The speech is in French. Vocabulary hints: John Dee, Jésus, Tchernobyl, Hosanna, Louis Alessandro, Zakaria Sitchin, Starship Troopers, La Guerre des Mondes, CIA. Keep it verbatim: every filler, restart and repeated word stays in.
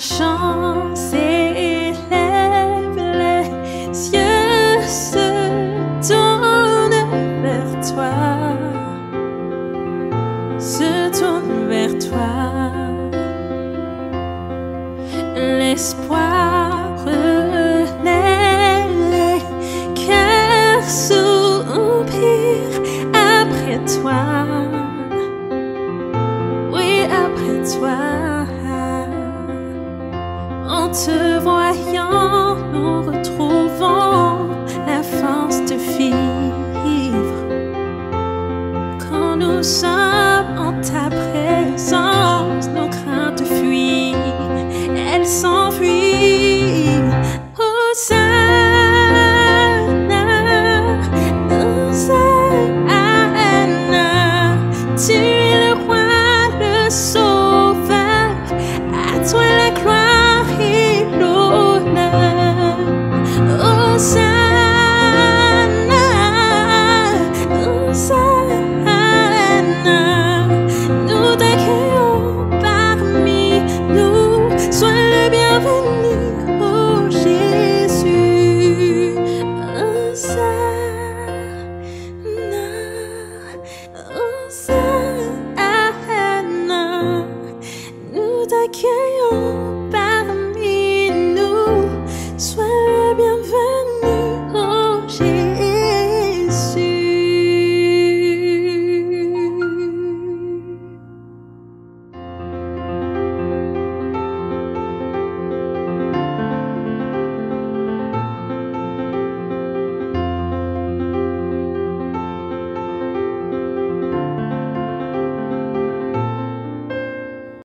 chant s'élève, les cieux se tournent vers toi, se tournent vers toi. L'espoir renaît, les cœurs soupirent après toi, oui après toi. En te voyant, nous retrouvons la force de vivre. Quand nous sommes en ta présence, nos craintes fuient, elles s'enfuient. Hosanna, Hosanna, tu es le roi, le sauveur, à toi la gloire. Hosanna, Hosanna, nous t'accueillons parmi nous, sois le bienvenu, ô Jésus. Hosanna, Hosanna, nous t'accueillons.